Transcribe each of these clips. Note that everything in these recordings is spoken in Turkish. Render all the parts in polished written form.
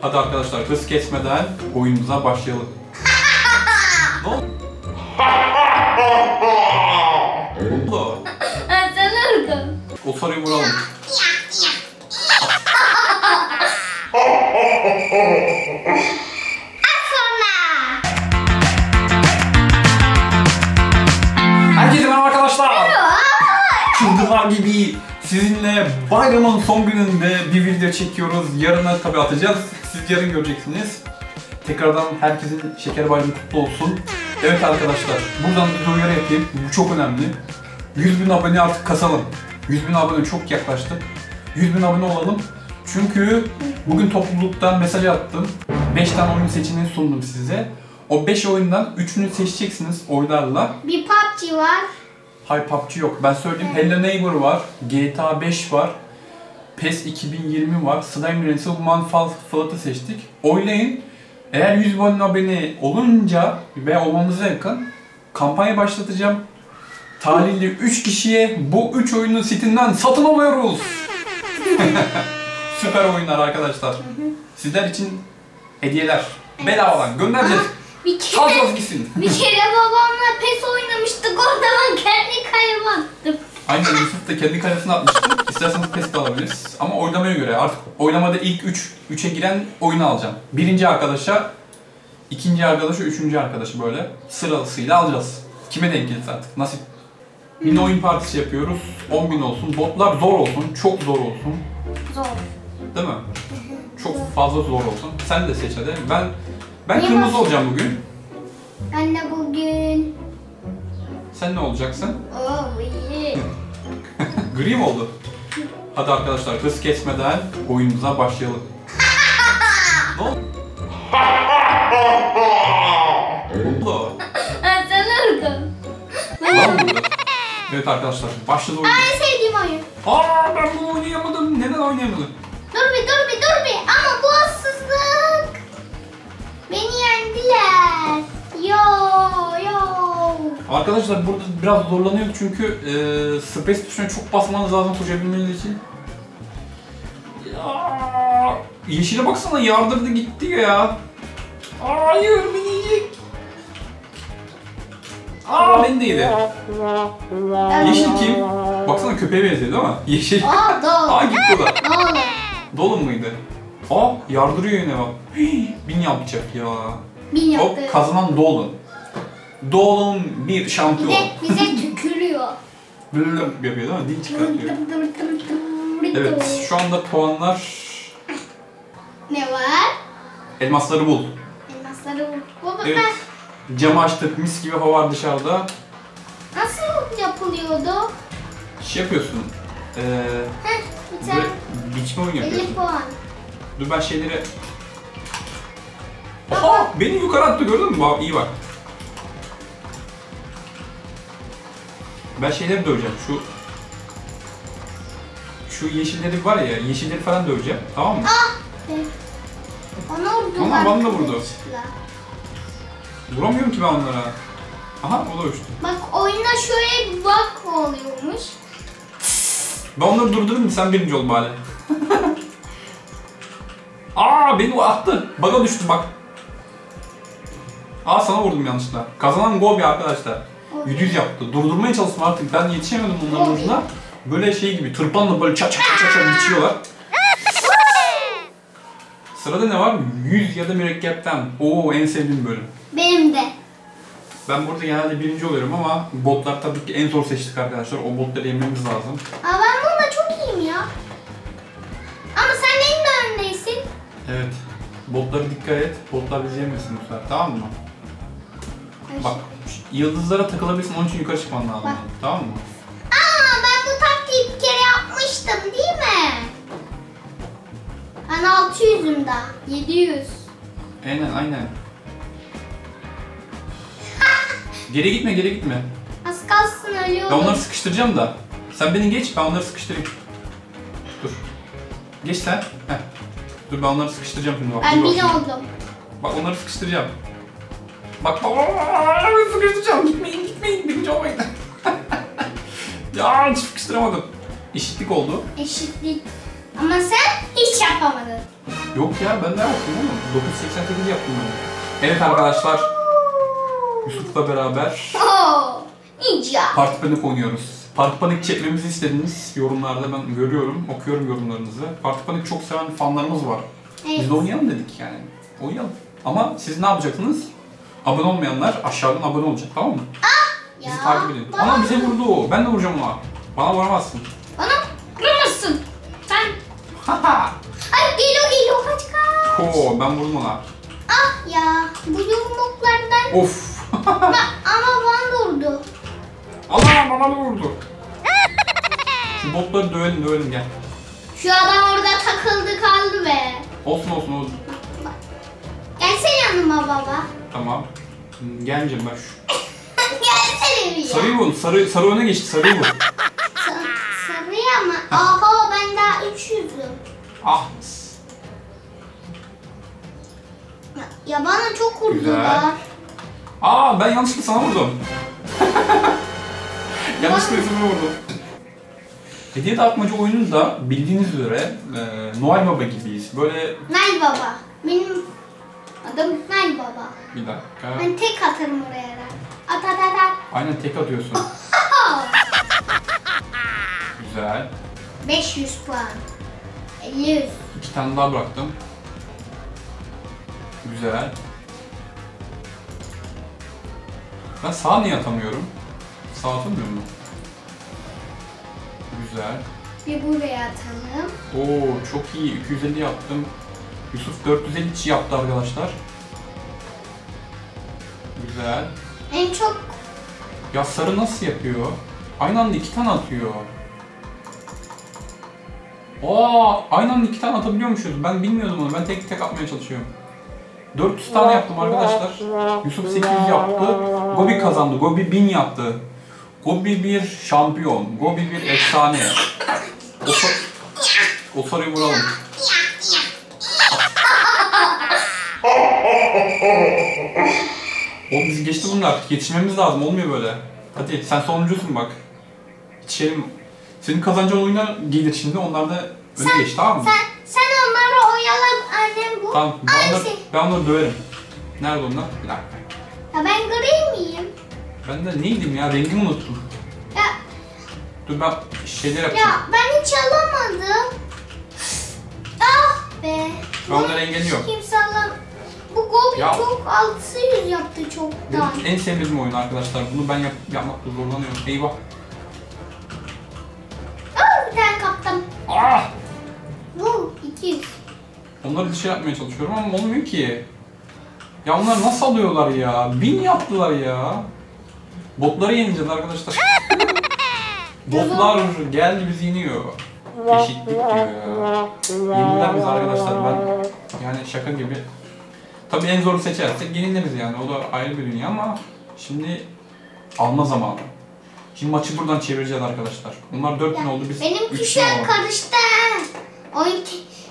Hadi arkadaşlar hız kesmeden oyunumuza başlayalım. Ne oldu? Ne oldu? Sen öldün. O sarıyı vuralım. Herkese merhaba arkadaşlar. Çılgınlar gibi sizinle bayramın son gününde bir video çekiyoruz. Yarına tabi atacağız. Siz yarın göreceksiniz. Tekrardan herkesin şeker bayramı kutlu olsun. Evet arkadaşlar, buradan bir duyuru yapayım. Bu çok önemli. 100.000 abone artık kasalım. 100.000 abone çok yaklaştı. 100.000 abone olalım. Çünkü bugün topluluktan mesaj attım. 5 tane oyun seçeneği sundum size. O 5 oyundan 3'ünü seçeceksiniz oylarla. Bir PUBG var. Hayır, PUBG yok. Ben söyleyeyim. Evet. Hello Neighbor var. GTA 5 var. PES 2020 var. Slime Ransom, Manfalt'ı seçtik. Oylayın. Eğer 100.000 abone olunca ve olmanıza yakın kampanya başlatacağım. Talihli 3 kişiye bu 3 oyunu sitinden satın alıyoruz. Süper oyunlar arkadaşlar. Sizler için hediyeler. Bedavadan göndereceğiz. Bir kere babamla PES oynamıştık, o zaman kendi kalemi attım. Aynen, Yusuf da kendi kalesini atmıştı. İsterseniz PES de alabiliriz. Ama oynamaya göre artık oynamada ilk 3'e giren oyunu alacağım. Birinci arkadaşa, ikinci arkadaşa, üçüncü arkadaşı böyle sırasıyla alacağız. Kime denk gelirse artık nasip. Yine oyun partisi yapıyoruz. 10.000 olsun. Botlar zor olsun. Çok zor olsun. Zor. Değil mi? Çok fazla zor olsun. Sen de seç hadi. Ben kırmızı olacağım bugün. Ben de bugün. Sen ne olacaksın? Oh, iyi. Gri mi oldu? Hadi arkadaşlar hız kesmeden oyunumuza başlayalım. Ne oldu? Ne oldu? Sen öldün. Evet arkadaşlar başladı oyun. En sevdiğim oyun. Aa, ben bunu oynayamadım. Neden oynayamadım? Dur bir. Ama bu haksızlık. Beni yendiler. Arkadaşlar burada biraz zorlanıyoruz çünkü space tuşuna çok basmanız lazım koşabilmeniz için. Ya, yeşile baksana, yardırdı gitti ya. Hayır, beni yiyecek. Aa, beni de yedi. Yeşil kim? Baksana köpeğe benziyor değil mi? Yeşil. Aa, gitti o da. Dolu muydu? Aa, yardırıyor yine bak. Hii, 1000 yapacak ya. 1000 yaptı. Hop, kazanan Dolun. Dolun bir şampiyon. Bize tükürüyor. Bırırırım yapıyor değil mi? Dil çıkartıyor. Evet, şu anda puanlar... Ne var? Elmasları bul. Elmasları bul. Evet, camı açtık, mis gibi hava var dışarıda. Nasıl yapılıyordu? Şey yapıyorsun. Biçme oyun yapıyorsun. 50 puan. Dur ben şeyleri... Aha! Beni yukarı attı, gördün mü? İyi bak. Ben şeyleri döveceğim, şu yeşilleri var ya, yeşilleri falan döveceğim, tamam mı? Evet. Ona vurdu. Ama bana da vurdu. Vuramıyorum ki ben onlara. Aha, o da uçtu. Bak oyuna şöyle bir bug oluyormuş. Ben onları durdurdum, sen birinci ol bari. Aa, beni attı, bug'a düştü bak. Aa, sana vurdum yanlışlıkla. Kazanan Gobi arkadaşlar. 700 yaptı. Durdurmaya çalıştım artık. Ben yetişemedim bunların ucuna. Böyle şey gibi tırpanla böyle çat çat çat çat geçiyorlar. Sırada ne var? 100 ya da mürekkepten. Oo, en sevdiğim bölüm. Benim de. Ben burada genelde birinci oluyorum ama botlar tabii ki en zor seçtik arkadaşlar. O botları yenmemiz lazım. Aa, ben bununla çok iyiyim ya. Ama sen benim de öndesin. Evet. Botlara dikkat et. Botlar bizi yemesin bu sefer. Tamam mı? Evet. Bak. Yıldızlara takılabilirsin, onun için yukarı çıkman lazım. Bak. Tamam mı? Aa, ben bu taktiği bir kere yapmıştım değil mi? Ben 600'üm daha, 700. Aynen. geri gitme. Az kalsın, ölüyorum. Ben onları sıkıştıracağım da. Sen beni geç, ben onları sıkıştırayım. Dur. Geç sen. Heh. Dur, ben onları sıkıştıracağım şimdi. Bak, ben bin oldum. Bak, onları sıkıştıracağım. Bak, sıkıştıracağım. Gitmeyin. Birinci olmayın. Ya, hiç sıkıştıramadım. Eşitlik oldu. Eşitlik. Ama sen hiç yapamadın. Yok ya, ben ne yaptım oğlum? 988 yaptım ben. Evet arkadaşlar, Yusuf'la beraber Party Panic oynuyoruz. Party Panic çekmemizi istediğiniz yorumlarda ben görüyorum, okuyorum yorumlarınızı. Party Panic çok seven fanlarımız var. Evet. Biz de oynayalım dedik yani. Oynayalım. Ama siz ne yapacaksınız? Abone olmayanlar aşağıdan abone olacak, tamam mı? Bizi takip edin. Ana bize vurdu o. Ben de vuracağım ona. Bana vuramazsın. Bana vuramazsın. Sen... Ay geliyor geliyor, kaç kaç. Oo, ben vurdum ona. Ah ya, bu yumruklardan... Of. Ama bana vurdu. Allah, bana vurdu. Şu botları dövelim dövelim, gel. Şu adam orada takıldı kaldı be. Olsun olsun olsun. Gelsene yanıma baba. Tamam. Geleceğim ben şu. Gelsene ya. Sarıyı vur. Sarı öne geçti. Sarıyı vur. Sarıya mı? Aha, ben daha 300'üm. Ah. Ya bana çok vurdular. Aa, ben yanlışlıkla sana vurdum. Yanlışlıkla sana vurdum. Hediye dağıtmacı oyununda bildiğiniz üzere Noel Baba gibiyiz. Böyle... Noel Baba. Benim adım Noel Baba. Bir dakika. Ben tek atarım oraya da. At at at at. Aynen, tek atıyorsun. Güzel. 500 puan. 100. 2 tane daha bıraktım. Güzel. Ben sağa niye atamıyorum? Sağa atamıyor mu? Güzel. Bir buraya atalım. Oo, çok iyi. 250 yaptım. Yusuf 450 yaptı arkadaşlar. Güzel. En çok... Ya sarı nasıl yapıyor? Aynı anda 2 tane atıyor. Aa, aynı anda 2 tane atabiliyormuşuz. Ben bilmiyordum onu. Ben tek tek atmaya çalışıyorum. 400 tane yaptım arkadaşlar. Yusuf 800 yaptı. Gobi kazandı. Gobi 1000 yaptı. Gobi bir şampiyon. Gobi bir efsane. O sarıyı vuralım. Oğlum bizi geçti bunlar. Yetişmemiz lazım. Olmuyor böyle. Hadi sen sonuncusun bak. İçelim. Senin kazanacağın oyuna gelir şimdi. Onlar da öne geç, tamam mı? Sen onları oyalan annem bu. Tamam. Ben onları döverim. Nerede onlar? Bir dakika. Ya ben gri miyim? Ben de neydim ya? Rengimi unuttum. Ya. Dur ben şeyler yapacağım. Ya ben hiç alamadım. Ah be. Ben onları engelliyorum. Kimse alamam. Bu Gobi ya, çok 600 yaptı çoktan. En sevdiğim oyun arkadaşlar. Bunu ben yapmakta zorlanıyorum. Eyvah. Aa, bir tane kaptım. Ah! Bu 200. Onları dışarı yapmaya çalışıyorum ama olmuyor ki. Ya onlar nasıl alıyorlar ya? 1000 yaptılar ya. Botları yeneceğiz arkadaşlar. Botlar geldi bizi yeniyor. Eşitlik diyor ya. Yeniler biz arkadaşlar. Ben yani şaka gibi. Tabii en zoru seçersek yeniliriz yani, o da ayrı bir dünya ama şimdi alma zamanı. Şimdi maçı buradan çevireceğiz arkadaşlar. Bunlar 4000 oldu, biz 3000 oldu. Benim kişiler karıştı.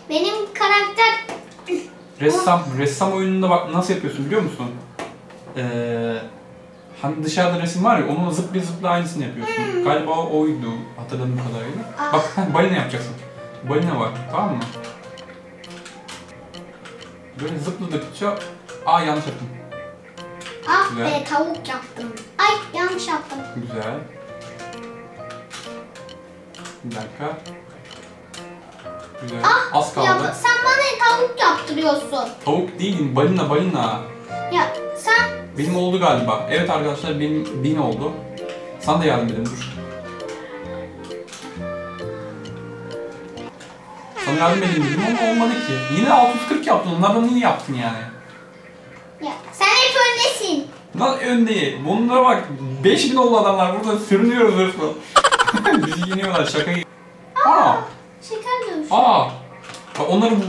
Benim karakter... Ressam oyununda bak nasıl yapıyorsun biliyor musun? Hani dışarıda resim var ya, onun zıpla aynısını yapıyorsun. Galiba oydu hatırladığım kadarıyla. Bak balina yapacaksın. Balina var, tamam mı? Böyle zıpladıkça... Aa, yanlış yaptım. Ah güzel. Be, tavuk yaptım. Ay, yanlış yaptım. Güzel. Bir dakika. Güzel. Ah, az kaldı. Ya, sen bana tavuk yaptırıyorsun. Tavuk değil, balina balina. Ya sen... Benim oldu galiba. Evet arkadaşlar, benim 1000 oldu. Sana da yardım edin, dur. Sana yardım edeyim dedim ama olmadı ki. Yine 640 yaptın. Onlardan niye yaptın yani? Ya sen hep öndesin. Lan öndeyi. Bunlara bak. 5000 oldu adamlar. Burada sürünüyoruz hırsla. Bizi yeniyorlar. Şaka gibi. Aa. Şeker dönüşü. Aa. Onları bu...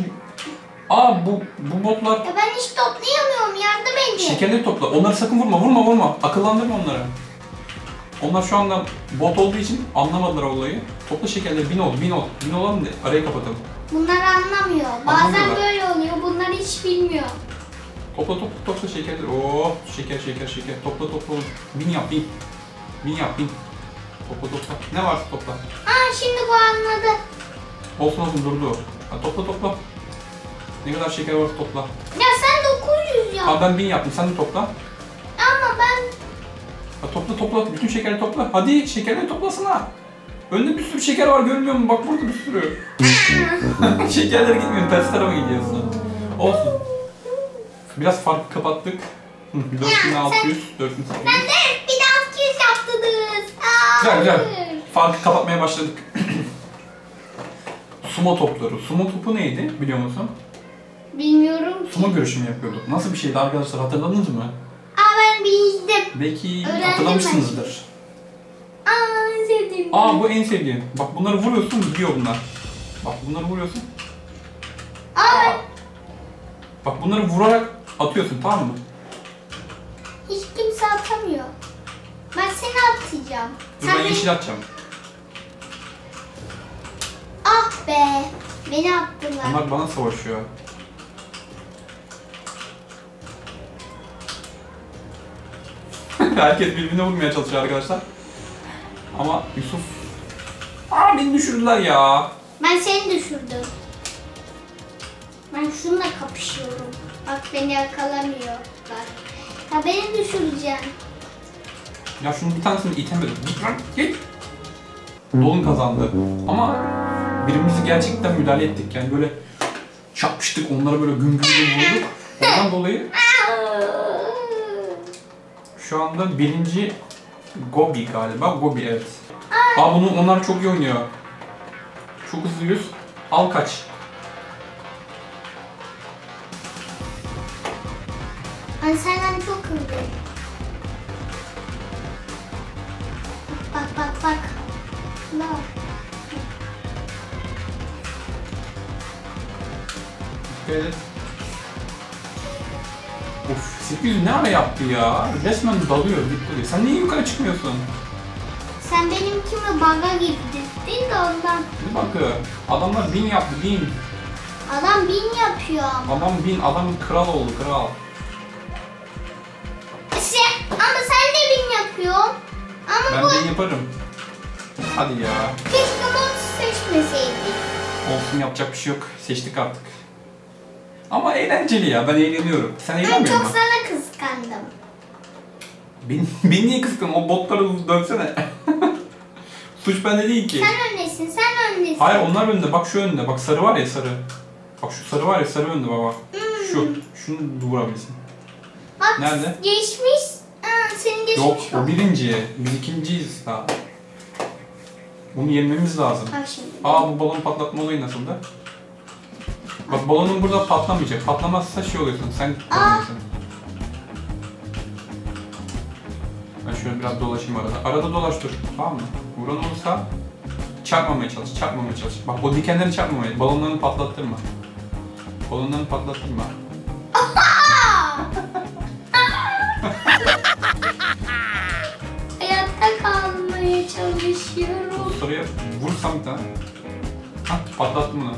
Aa bu botlar... Ya ben hiç toplayamıyorum. Yardım edin. Şekerleri topla. Onları sakın vurma. Vurma vurma. Akıllandırma onları. Onlar şu anda bot olduğu için anlamadılar olayı. Topla şekerleri, 1000 olalım da arayı kapatalım. Bunlar anlamıyor. Bazen böyle oluyor, bunlar hiç bilmiyor. Topla şekerleri. Oo, şeker. Topla. 1000 yap. Topla. Ne varsa topla. Aa, şimdi bu anladı. Olsun durdu. Ha, topla. Ne kadar şeker varsa topla. Ya sen 900 ya. Abi ben 1000 yaptım, sen de topla. Ama ben... Ya topla topla, bütün şekeri topla. Hadi şekerleri toplasana. Önünde bir sürü şeker var, görmüyor musun? Bak burada bir sürü. Şekerler gitmiyor, ters tarafa gidiyorsun. Olsun. Biraz farkı kapattık. 4600, 4800. Ben de bir de 600 yaptınız. Güzel güzel. Farkı kapatmaya başladık. Sumo topları. Sumo topu neydi biliyor musun? Bilmiyorum ki. Sumo görüşümü yapıyorduk. Nasıl bir şeydi arkadaşlar, hatırladınız mı? Ben bildim. Belki hatırlamışsınızdır. En sevdiğim. Bu en sevdiğim. Bak bunları vuruyorsun, gidiyor bunlar. Bak bunları vuruyorsun. Bak bunları vurarak atıyorsun, tamam mı? Hiç kimse atamıyor. Ben seni atacağım. Dur, ben yeşil atacağım. Ah be. Beni attılar. Onlar bana savaşıyor. Herkes birbirine vurmaya çalışıyor arkadaşlar. Ama Yusuf... beni düşürdüler ya. Ben seni düşürdüm. Ben şununla kapışıyorum. Bak beni yakalamıyorlar. Ya beni düşüreceğim. Ya şunu bir tanesini itemedim. Git. Dolun kazandı. Ama birbirimizi gerçekten müdahale ettik. Yani böyle çarpıştık, onlara böyle güm güm vurduk. Ondan dolayı... Şu anda birinci Gobi galiba. Gobi, evet. Bunu onlar çok iyi oynuyor. Çok hızlıyız. Al kaç. Ben senden çok hızlıyım. Bak bak bak. No. Evet. Of, 800 ne ara yaptı ya? Resmen dalıyor, bitiriyor. Sen niye yukarı çıkmıyorsun? Sen benimkine bug'a girdin de ondan. Ne bug'ı? Adamlar 1000 yaptı, 1000. Adam 1000 yapıyor. Adam 1000, adam kral oldu, kral. Ama sen de 1000 yapıyorsun. Ama ben 1000 yaparım. Hadi ya. Keşke mod seçmeseydik. Olsun, yapacak bir şey yok. Seçtik artık. Ama eğlenceli ya, ben eğleniyorum. Sen eğlenmiyor musun? Ben çok sana kıskandım. Beni niye kıskandın? O botları dönsene. Suç bende değil ki. Sen öndesin, sen öndesin. Hayır, onlar önde. Bak şu önde. Bak sarı var ya, sarı. Bak şu sarı var ya, sarı önde baba. Şunu vurabilirsin. Bak, nerede? Geçmiş. Senin geçmiş. Yok, o birinci. Biz ikinciyiz daha. Bunu yenmemiz lazım. Bu balon patlatma olayı nasıldı? Bak balonun burada patlamayacak. Patlamazsa şey oluyorsun. Sen patlamıyorsun. Ben şöyle biraz dolaşayım arada. Arada dolaş dur. Tamam mı? Vuran olursa çarpmamaya çalış. Çarpmamaya çalış. Bak o dikenleri çarpmamaya. Balonlarını patlattırma. Balonlarını patlattırma. Hayatta kalmaya çalışıyorum. Soruya vursam bir tane. Patlattım bunu.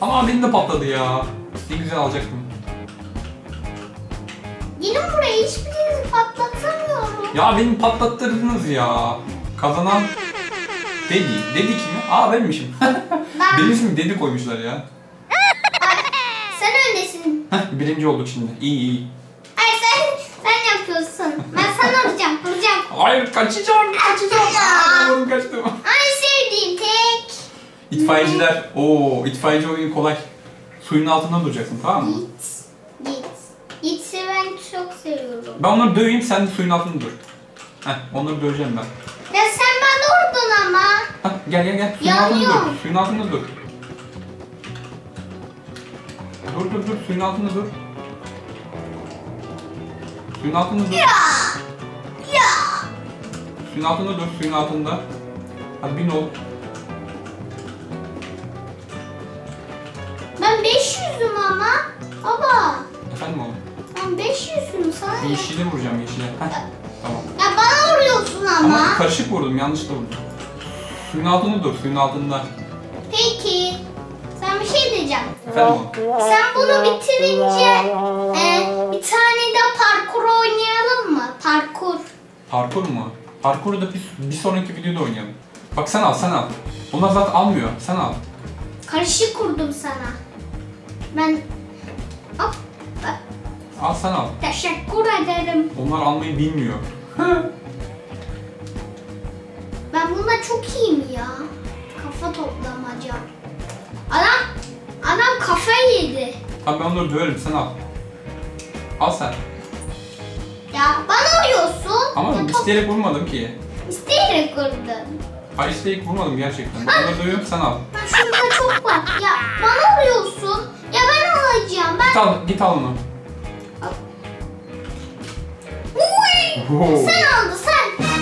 Ama benim de patladı ya. Ne güzel alacaktım. Gelin buraya, hiçbirinizi patlatamıyorum. Ya beni patlattırdınız ya. Kazanan Dedi. Dedi kim ya? Benmişim. Benim ismim Dedi koymuşlar ya. Sen öndesin. Birinci olduk şimdi. İyi. Hayır sen yapıyorsun. Ben sana vuracağım. Hayır, kaçacağım. Oğlum kaçtım. İtfaiyeciler. İtfaiyeci oyunu kolay. Suyun altında duracaksın, tamam mı? Git. Gitse ben çok seviyorum. Ben onları döveyim, sen de suyun altında dur. Onları döveceğim ben. Ya sen bana vurdun ama. Gel. Suyun altında dur. Dur. Suyun altında dur. Ya. Suyun altında dur. Hadi bin ol. Ben 500'üm ama. Baba. Efendim oğlum? Ben 500'üm sana. Yeşile vuracağım, yeşile. Tamam. Ya bana vuruyorsun ama. Ama karışık vurdum, yanlışla vurdum. Suyun altında dur, suyun altında. Peki. Sen bir şey diyeceğim. Efendim oğlum? Sen bunu bitirince bir tane de parkur oynayalım mı? Parkur mu? Parkuru da bir sonraki videoda oynayalım. Bak sen al. Onlar zaten almıyor. Sen al. Karışık kurdum sana. Ben... Hop. Bak. Al sen al. Teşekkür ederim. Onlar almayı bilmiyor. Ben bunda çok iyiyim ya. Kafa toplamaca. Adam kafayı yedi. Tamam ben onları döverim sen al. Al sen. Ya bana vuruyorsun. Ama ya isteyerek vurmadım ki. İsteyerek vurdum. Hayır isteyerek vurmadım gerçekten. Ben onları dövüyorum sen al. Ben şurada çok var. Ya bana vuruyorsun. Ya ben alacağım. Ben... Git al onu. Al. Uy! Sen aldın sen. Ben...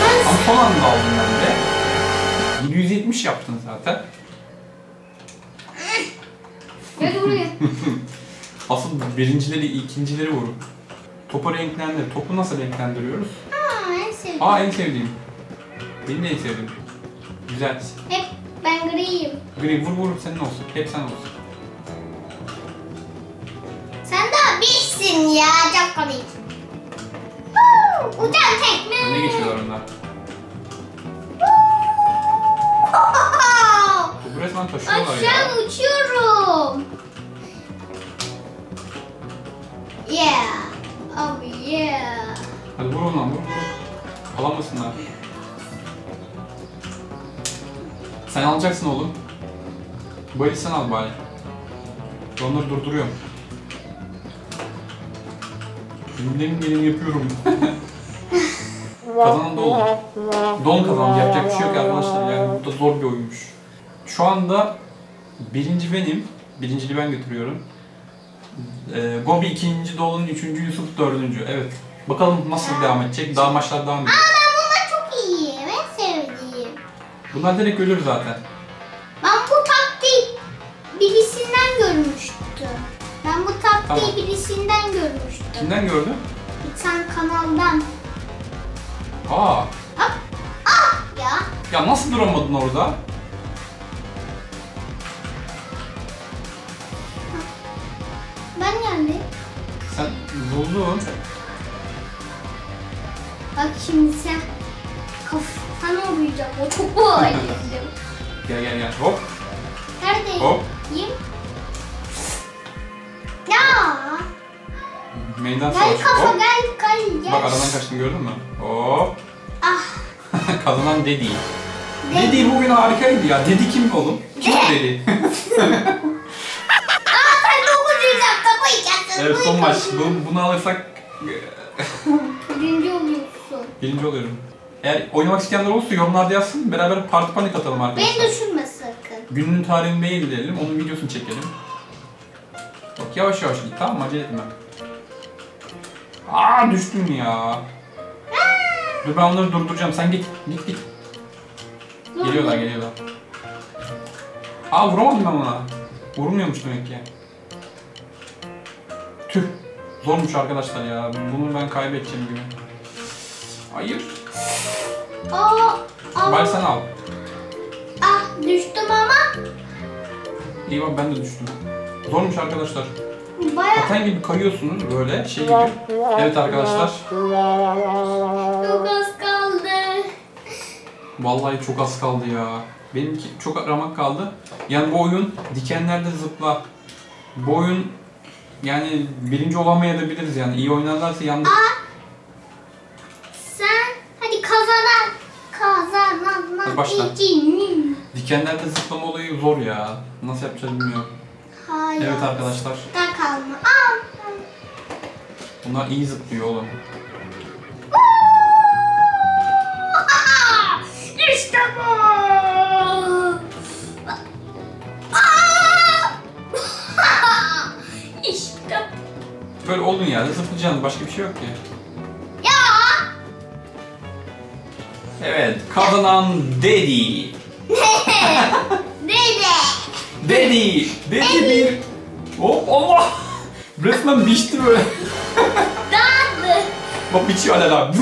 Ama son anda aldım ben de. 770 yaptın zaten. Gel buraya. Asıl birincileri, ikincileri vurun. Topu renklendir. Topu nasıl renklendiriyoruz? Aa en sevdiğim. Aa en sevdiğim. Benim de en sevdiğim. Güzel. Hep ben griyim. Gri vur senin olsun. Hep sen olsun. Sen daha birsin ya. Çok komik. Uçan tekme. Ne geçiyorlar onlar? Bu resmen taşıyorlar ya. Aşağı uçuyorum. Yeah. Oh yeah. Hadi vur ondan vur. Alamasınlar. Sen alacaksın oğlum. Bari sen al bari. Onları durduruyorum. Benim yapıyorum. Kazanan da oldu. Don kazandı. Yapacak bir şey yok arkadaşlar. Yani bu da zor bir oyunmuş. Şu anda birinci benim. Birinciliği ben götürüyorum. Gobi ikinci, Dolun üçüncü, Yusuf dördüncü. Evet. Bakalım nasıl devam edecek? Daha maçlar devam ediyor. Aa ben bunlar çok iyi. Ben sevdiğim. Bunlar direkt ölür zaten. Ben bu taktiği birisinden görmüştüm. Kimden gördün? Bir tane kanaldan. Aa. Ah ya. Ya nasıl duramadın orada? Sen buldun. Bak şimdi sen kafana vuracak. O çok kolay dedim. Gel. Hop. Neredeyim? Hop. Ya. Meydan savaşı. Gel kafa hop. Gel. Bak aradan kaçtın gördün mü? Hop. Ah. Kazanan Dedi. Dedi bugün harikaydı ya. Dedi kim oğlum? Kim Dedi? Evet son maç. Bunu alırsak... Birinci oluyorsun. Birinci oluyorum. Eğer oynamak isteyenler olursa yorumlarda yazsın. Beraber Party Panic atalım arkadaşlar. Beni düşünme sakın. Günün tarihini belirleyelim. Onun videosunu çekelim. Bak yavaş git tamam mı? Acele etme. Aaa düştüm ya. Dur ben onları durduracağım. Sen git. Geliyorlar. Aa vuramadım ben ona. Vurmuyormuş demek ki. Tüh, zormuş arkadaşlar ya. Bunu ben kaybedeceğim gibi. Hayır. Bari sen al. Ah, düştüm ama. İyi bak ben de düştüm. Zormuş arkadaşlar. Bayağı. Zaten gibi kayıyorsunuz böyle şey gibi. Evet arkadaşlar. Çok az kaldı. Vallahi çok az kaldı ya. Benimki çok ramak kaldı. Yani bu oyun dikenlerde zıpla. Bu oyun yani birinci olamayabiliriz yani iyi oynarlarsa yandık. Aa, sen hadi kazanan için. Dikenlerde zıplama olayı zor ya. Nasıl yapacağız bilmiyorum. Hayır. Evet arkadaşlar. Da kalma. Aa. Bunlar iyi zıplıyor oğlum. İşte bu. Böyle oldun yerde zıplayacaksın. Başka bir şey yok ki. Ya. Evet, kazanan Dedi. Dedi bir. Hop Allah. Resmen biçti böyle. Dağıldı. Bak biçiyor hala.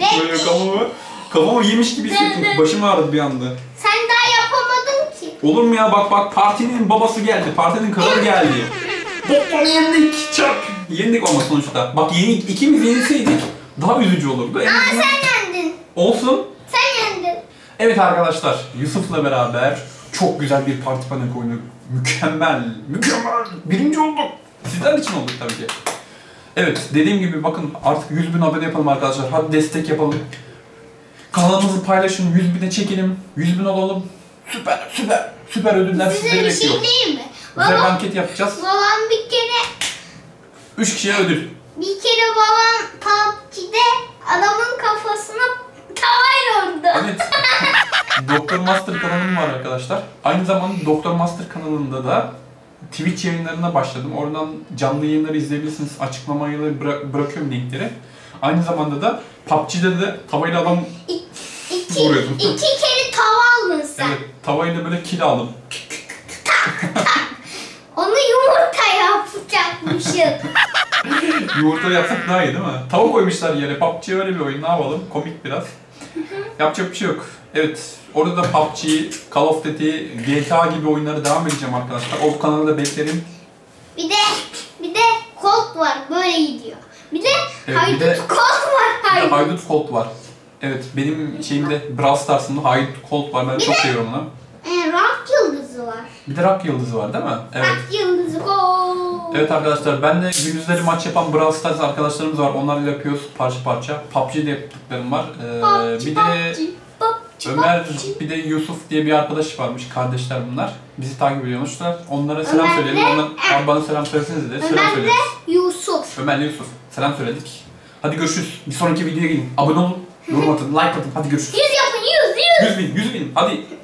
Böyle kafamı yemiş gibi hissettim. Başım ağrıdı bir anda. Sen daha yapamadın ki. Olur mu ya bak partinin babası geldi. Partinin kralı geldi. Bokları yendik. Çak. Yendik ama sonuçta. Bak ikimiz yenilseydik daha üzücü olurdu. Aa sen yendin. Olsun. Sen yendin. Evet arkadaşlar, Yusuf'la beraber çok güzel bir Party Panic oyunu. Mükemmel. Birinci olduk. Sizler için olduk tabii ki. Evet, dediğim gibi bakın artık 100.000 abone yapalım arkadaşlar. Hadi destek yapalım. Kanalımızı paylaşın, 100.000'e çekelim. 100.000 olalım. Süper ödüller sizleri bekliyor. Size bir şey diyeyim mi? Güzel banket yapacağız. Babam bir kere... 3 kişiye ödül. Bir kere babam PUBG'de adamın kafasına tavayla vurdu. Evet. Doktor Master kanalım var arkadaşlar. Aynı zamanda Doktor Master kanalında da Twitch yayınlarına başladım. Oradan canlı yayınları izleyebilirsiniz. Açıklamaya bırakıyorum linkleri. Aynı zamanda da PUBG'de de tavayla adam vuruyordum. İki kere tava aldın sen. Evet, tavayla böyle kil aldım. Onu yumurta yapacakmışım. Yumurta yapsak daha iyi değil mi? Tava koymuşlar yere. PUBG öyle bir oyun. Ne yapalım? Komik biraz. Yapacak bir şey yok. Evet. Orada da PUBG, Call of Duty, GTA gibi oyunlara devam edeceğim arkadaşlar. O kanalda beklerim. Bir de Colt var. Böyle gidiyor. Bir de evet, Haydut Colt var. Evet. Benim şeyimde Brawl Stars'ımda Haydut Colt var. Ben çok seviyorum onu. Rock yıldızı var. Bir de rock yıldızı var değil mi? Evet. Rock yıldızı gol. Evet arkadaşlar, ben de gündüzleri maç yapan Brawl Stars arkadaşlarımız var. Onlarla yapıyoruz parça. PUBG'de yaptıklarım var. Bir de Yusuf diye bir arkadaş varmış. Kardeşler bunlar. Bizi takip ediyormuşlar. Onlara selam söyleyelim. Onlar bana selam söyleseniz de. Ömer ve Yusuf. Ömer'le Yusuf. Selam söyledik. Hadi görüşürüz. Bir sonraki videoya gelin. Abone olun. Yorum atın. Like atın. Hadi görüşürüz. 100 yapın. 100 bin. Hadi.